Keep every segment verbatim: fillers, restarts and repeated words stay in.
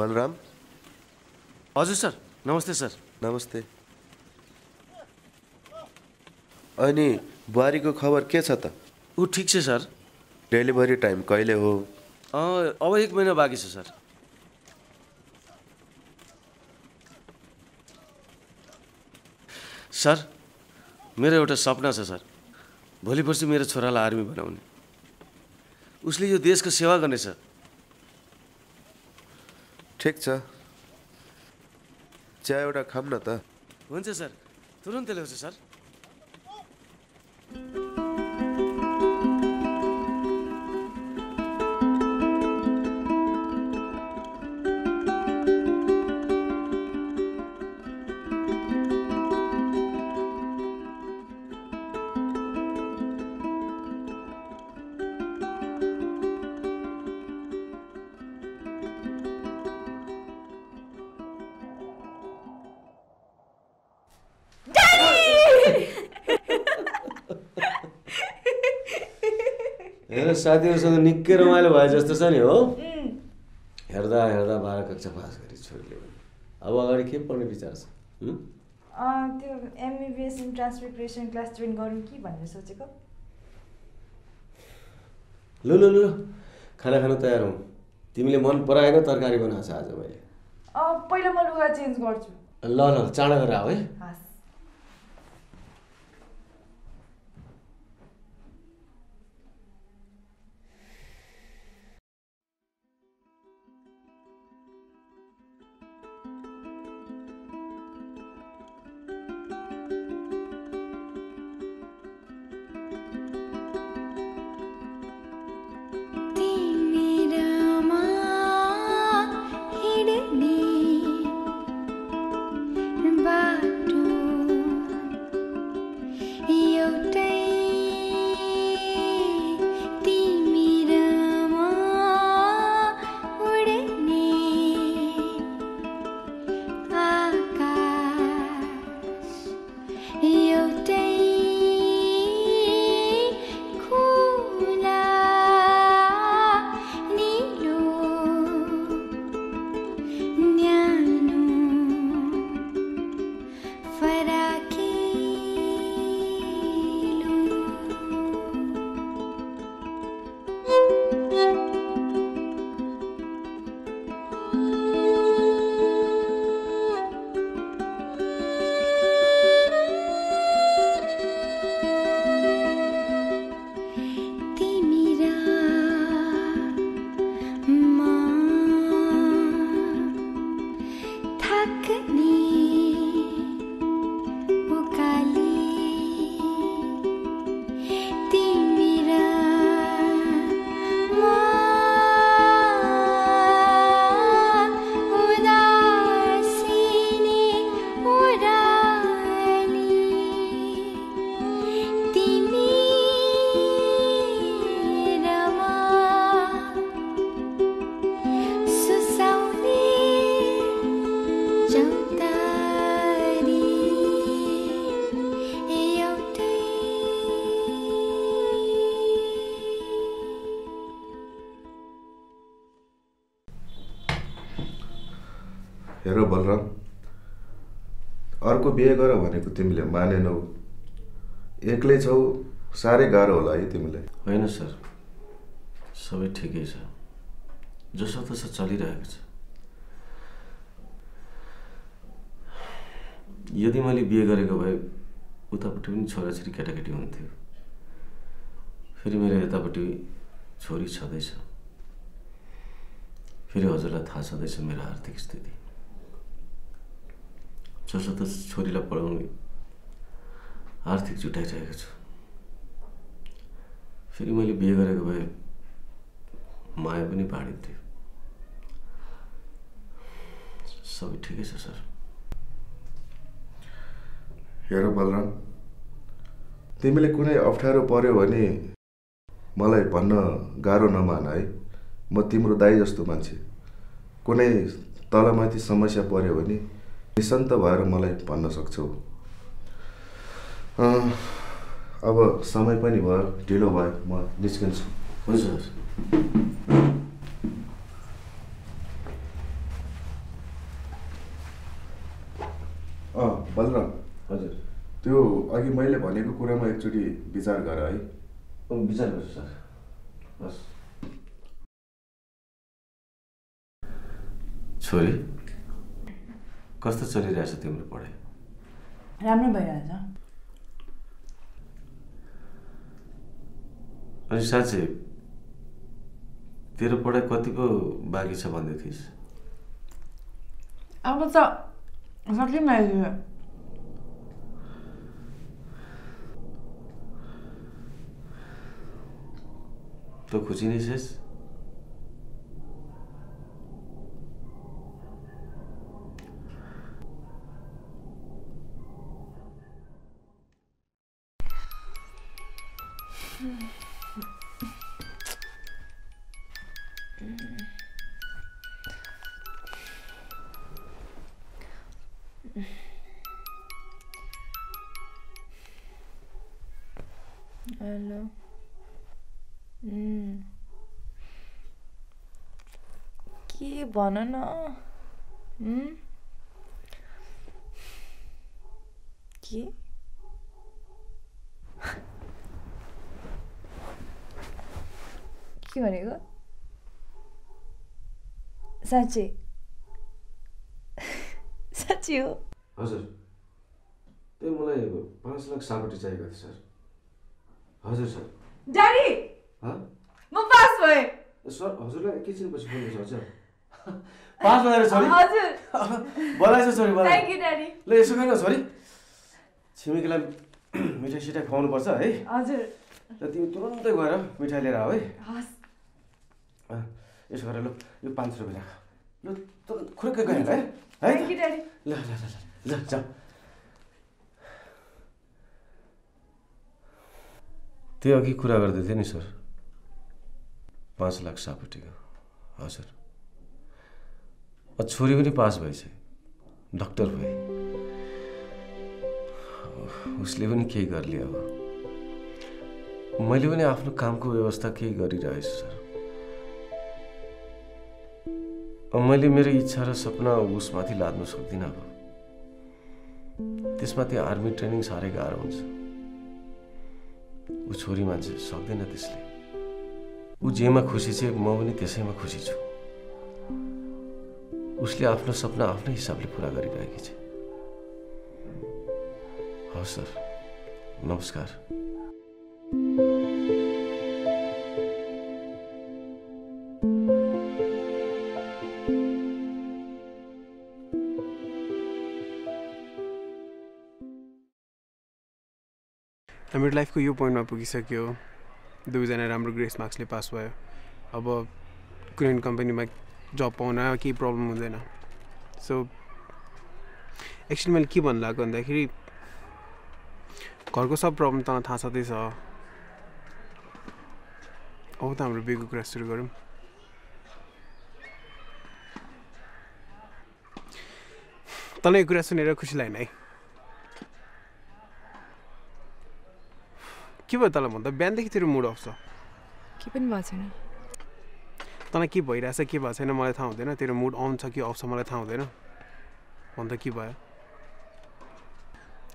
Balram? Ajay sir, namaste sir. Namaste. Ani, buhari ko khabar ke chha ta? U thik chha sir. Delivery time kaile ho? Ah, ab ek mahina baki chha sir. Sir, mero euta sapna chha sir. Bholi parsi mero choraलाई army बनाउने. उसले यो देशको सेवा गर्ने sir. ठीक चा, चाय वाला खाम ना था। वंचे सर, तुरंत ले उसे सर। साथीहरु सँग निकै रमाइलो भयो जस्तो छ नि हो हेर्दा हेर्दा बाह्र कक्षा पास गरी छोरीले अब अगाडि के पढ्ने विचार छ हम अ त्यो MBBS entrance preparation class join गरौँ कि भनेर सोचेको ल ल ल खाना खान तयार हौ तिमीले मन पराएको तरकारी बनाउँछ आज मैले अ पहिला म लुगा चेन्ज गर्छु ल ल चाँडै गरा है हस् बिहे गर भनेको तिमीले मानेनौ एक्लै छौ सारै गाह्रो होला है तिमीलाई हैन सर सबै ठिकै छ जसोतसो चलिरहेको छ यदि मैले बिहे गरेको भए उतापटि पनि छोराछोरी केटाकेटी हुन्थ्यो फेरि मेरो यतापटि छोरी छदैछ फेरि हजुरलाई थाहा छदैछ मेरो आर्थिक स्थिति जसले छोरीलाई पढाउने आर्थिक जुटाइरहेको छु फेरि मैले बिहे गरेको भए माया पनि बाँडिन्थ्यो सबै ठिकै छ सर हेर बलराम तिमीले कुनै अप्ठ्यारो पर्यो भने मलाई भन्न गाह्रो नमान है म तिम्रो दाइ जस्तो मान्छे कुनै तलमाथि समस्या पर्यो भने निसन्त भएर मलाई भन्न सक्छौ अब समय पनि भयो ढिलो भयो म निस्किन्छु हुन्छ सर अ बलराम हजुर त्यो अघि मैले भनेको कुरामा एकचोटी विचार गर है म विचार गर्छु सर बस छोरी कस्तो चलिरहेछ तिम्रो पढाइ राम्रो भइरहेछ अनि साच्चै तेरो पढाइ कति पो बाँकी छ भन्दै थिइस अब त सकिन लाग्यो तो खुशी नहीं शेष हेलो Mm. के भन न mm? के के भनेको साँच्चै साँच्चै हो हजुर त्यो मलाई पाँच लाख सापटी चाहिएको थियो सर हजुर सर ड्याडी हाँ म पास भए सर हजुरलाई एकैछिन पछि फोन गर्छ पास भएर छोरी हजुर बोलाइछ छोरी बोला थ्यांक यू ड्याडी ल यसो गर्न छोरी छिमेकीलाई मिठाई सिटाई खुवाउनु पर्छ है हजुर त तिमी तुरुन्तै गएर मिठाई लिएर आऊ है हस् यसो गरे ल यो पाँच सय रुपैयाँ राख ल तुरुन्त खुरक्क गएर है थ्यांक यू ड्याडी ल ल ल ल जाऊ त्यो अघि कुरा गर्दै थिए नि सर पाँच लाख सापटीको हजुर छोरी पनि पास भएछ डाक्टर भए उसले पनि केही गर्ले अब मैले पनि आफ्नो कामको व्यवस्था केही गरिरहेछु सर मैले मेरो इच्छा र सपना उसमाथि लाद्न सक्दिन अब त्यसमाथि आर्मी ट्रेनिङ साह्रै गाह्रो हुन्छ ऊ छोरी मान्छे सक्दैन त्यसले ऊ जेमा खुसी छ म पनि त्यसैमा खुसी छु उसले आफ्नो सपना आफ्नै हिसाबले पूरा गरिरहेकी छ हस् सर नमस्कार मेरो लाइफ को यो पोइन्टमा पुगिसक्यो दुईजना राम्रो ग्रेस मार्क्सले पास भयो अब कुनै कम्पनीमा जब पाउन केही प्रब्लम हुँदैन सो एक्चुअली मैले के भन्नु लाग्यो भन्दाखेरि घरको सब प्रब्लम त थाहा छँदै छ अब त हाम्रो बिहेको कुरा सुरु गरौँ तँलाई कुरा सुनेर खुसी लाग्यो है के भयो तँलाई भन्दा बिहानदेखि तेरो मुड अफ छ के पनि भएको छैन तँलाई के भइरहेछ के भएको छैन मलाई थाहा हुँदैन तेरो मुड अन छ कि अफ छ मलाई थाहा हुँदैन भन्दा के भयो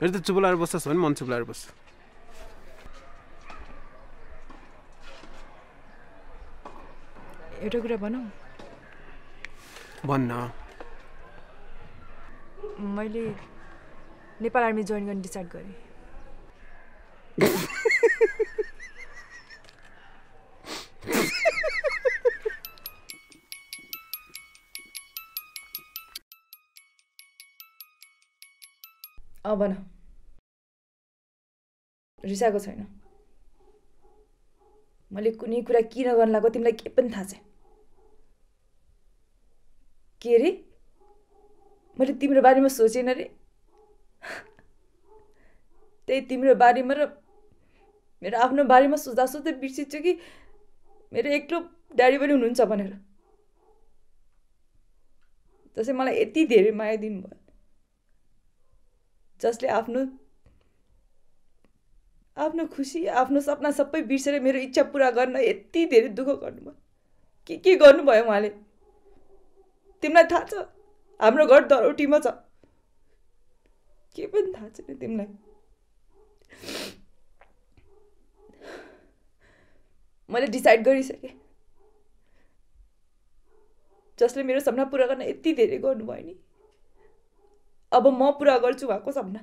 हेर त चुप लाएर बस्छस् भने मन चुप लाएर बस्छ एउटा कुरा भनौँ भन्न मैले नेपाल आर्मी जोइन गर्ने डिसाइड गरे। अब न रिसाएको छैन। मैले कुनै कुरा किन गर्न लागो तिमीलाई के पनि थाहा छैन। के रे मैले तिम्रो बारेमा सोचेन रे। त्यही तिम्रो बारेमा र मेरो आफ्नो बारेमा सोच्दा सोच्दै बिर्सिन्छु कि मेरो एक्लो ड्याडी पनि हुनुहुन्छ भनेर। त्यसै मलाई यति धेरै माया दिनुभयो जसले आफ्नो आफ्नो खुसी आफ्नो सपना सबै बिर्सेर मेरो इच्छा पूरा गर्न यति धेरै दुःख गर्नुभयो। के के गर्नुभयो उहाँले तिमीलाई थाहा छ? हाम्रो घर दरौटीमा छ। के पनि थाहा छैन तिमीलाई। मैले डिसाइड गरिसके जसले मेरो सपना पूरा गर्न यति धेरै गर्नुभयो नि अब म पूरा गर्छु उहाँको सपना।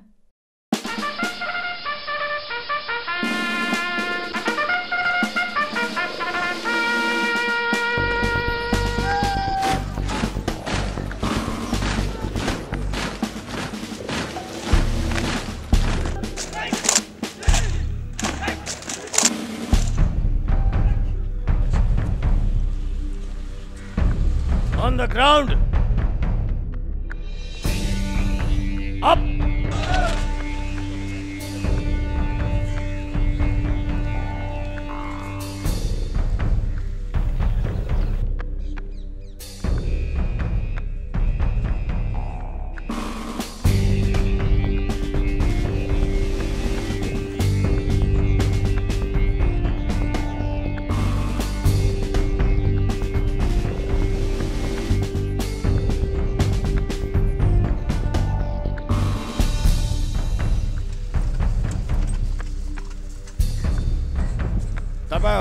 On the ground. Up.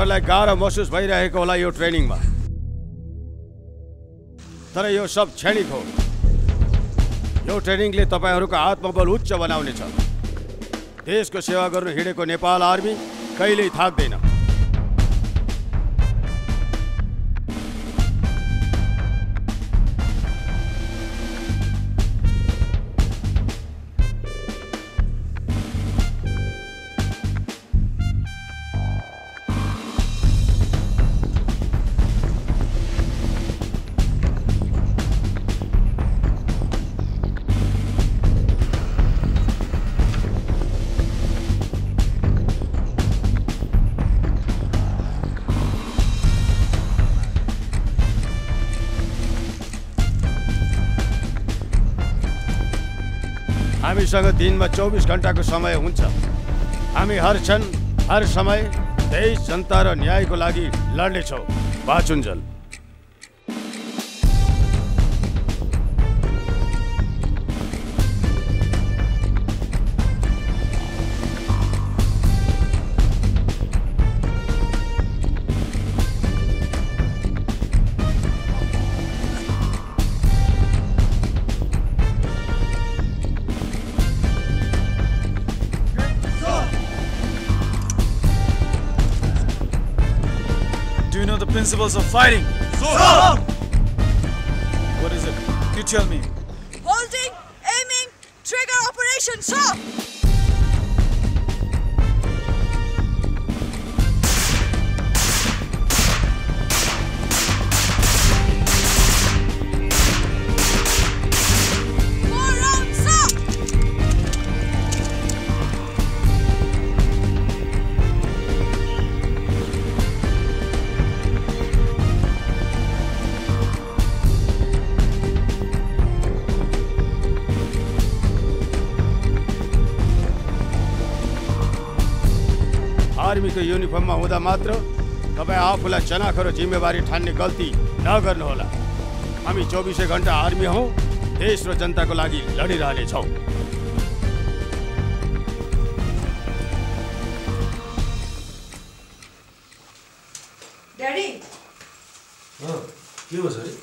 मलाई गाह्रो महसुस भइरहेको होला यो ट्रेनिङमा, तर यो सब क्षणिक हो। यो ट्रेनिङले तपाईहरुको आत्मबल उच्च बनाउने छ। देशको सेवा गर्न हिडेको नेपाल आर्मी कहिल्यै थाक्दैन। हामीसँग दिनमा चौबीस घण्टाको समय हुन्छ। हामी हर क्षण हर समय देश जनता र न्यायको लागि लड्नेछौँ। बाचुन्जेल principles of fighting. So, so. What is it? You tell me. Holding, aiming, trigger operation. So. आर्मीको युनिफर्ममा हुँदा मात्र तपाई आफूलाई चनाखरो जिम्मेवारी ठान्ने गल्ती नगर्नुहोला। हामी चौबीसै घण्टा आर्मी हौ। देश र जनताको लागि लडिरहने छौं। ड्याडी अ के भयो सरी?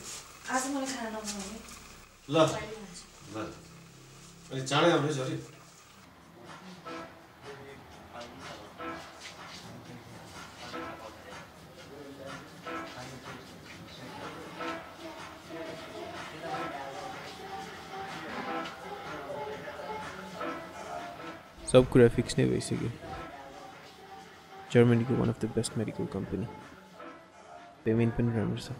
आज मलाई खाना नखाउने ल ल अनि चाँडै आउनु सरी। सब कुरा फिक्स नहीं भइसक्यो। जर्मनीको one of the best medical company, payment पनि राम्रो छ।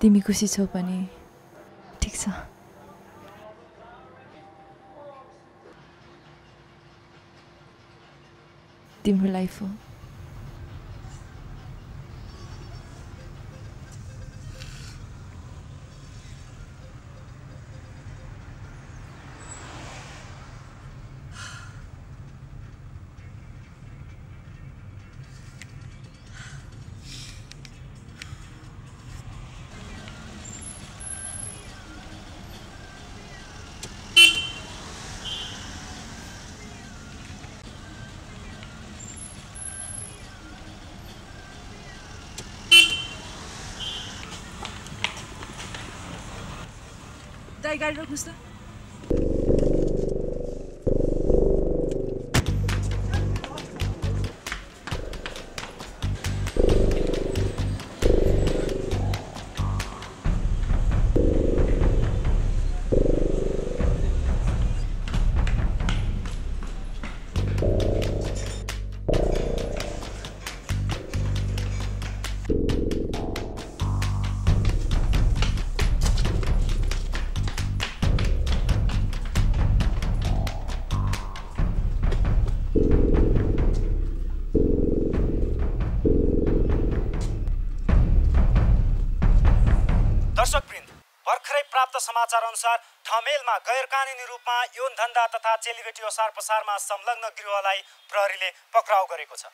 तिमी खुसी छौ भने ठीक छ। तिम्रो लाइफ हो। गाडी रोक्नुहोस् त। समाचार अनुसार ठमेलमा गैरकानूनी रूपमा यौन धन्दा तथा चेलीबेटी ओसार पसारमा संलग्न गृहलाई प्रहरीले पक्राउ गरेको छ।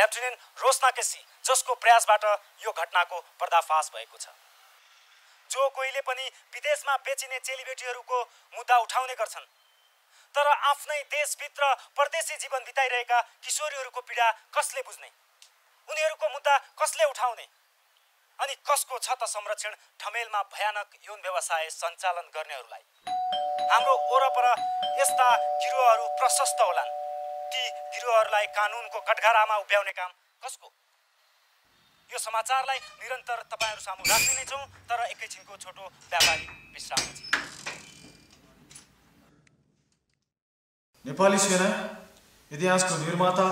लेफ्टिनेन्ट रोसना केसी, जसको प्रयासबाट यो घटनाको पर्दाफाश भएको छ। जो कोहीले पनि विदेशमा बेचिने चेलीबेटीहरूको मुद्दा उठाउने गर्छन्, तर आफ्नै देशभित्र परदेशी जीवन बिताइरहेका किशोरीहरूको पीडा कसले बुझ्ने? उनीहरूको मुद्दा कसले उठाउने? अनि कसको छ त संरक्षण ठमेलमा भयानक यौन व्यवसाय सञ्चालन गर्नेहरूलाई? हाम्रो वरपर यस्ता गिरोहहरू प्रशस्त होलान्। ती गिरोहहरूलाई कानुनको कटघरामा उभ्याउने काम कसको? यो समाचारलाई निरन्तर तपाईहरु सामु राख्दै नै छौ, तर एकैछिनको छोटो व्यापारिक विश्रामपछि। नेपाली सेना इतिहासको निर्माता,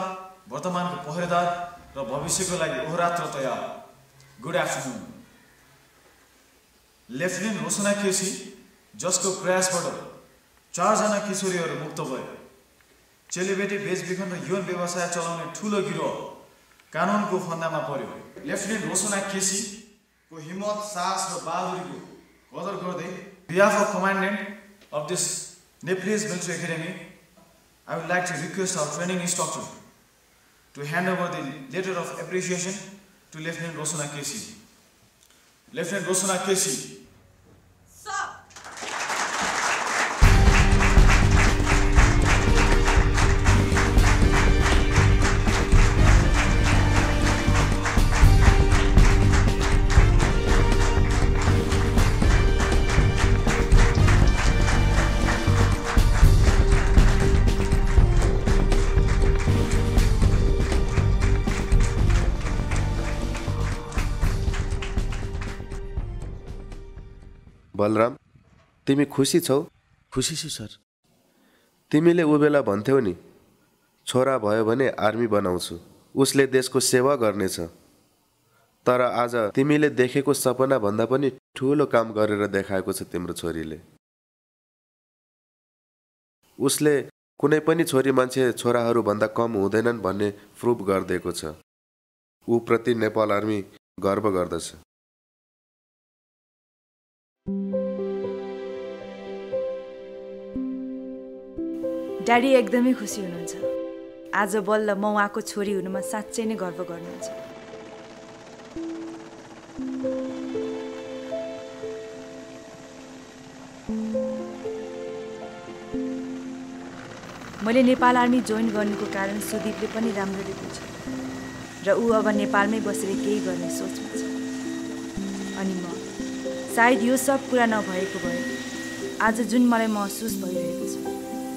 वर्तमानको पहरेदार र भविष्यको लागि ओहरात्र तयार। Good afternoon. Lieutenant Rosana Kesi, जसको प्रयासबाट चार जना किशोरीहरू मुक्त भए। चेलीबेटी बेचबिखन र यौन व्यवसाय चलाउने ठूलो गिरोह कानूनको फन्दामा पर्यो। Lieutenant Rosana Kesi को हिम्मत, साहस र बहादुरीको कदर गर्दै behalf of commandant of this Nepalese military academy, I would like to request our training instructor to hand over the letter of appreciation to Lieutenant Rosana Kesi. Lieutenant Rosana Kesi. Balram, तिमी खुसी छौ? खुसी छु सर। तिमीले उ बेला भन्थ्यौ नि, छोरा भयो भने आर्मी बनाउँछु, उसले देशको सेवा गर्नेछ। तर आज तिमीले देखेको सपना भन्दा पनि ठूलो काम गरेर देखाएको छ तिम्रो छोरीले। उसले कुनै पनि छोरी मान्छे छोराहरू भन्दा कम हुँदैनन् भन्ने प्रुफ गरिदिएको छ। ऊ प्रति नेपाल आर्मी गर्व गर्दछ। ड्याडी एकदमै खुसी हुनुहुन्छ। आज बल्ल म उहाँको छोरी हुनुमा साँच्चै नै गर्व गर्नुहुन्छ। मैले नेपाल आर्मी जोइन गर्नुको कारण सुदीपले पनि राम्ररी बुझ्छ र ऊ अब नेपालमै बसेर केही गर्ने सोचमा छ। अनि म सायद यो सब कुरा नभएको भए आज जुन मलाई महसुस भइरहेको छ